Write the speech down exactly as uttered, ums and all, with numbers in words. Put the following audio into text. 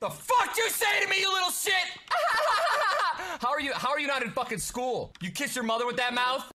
The fuck you say to me, you little shit? How are you, how are you not in fucking school? You kiss your mother with that mouth?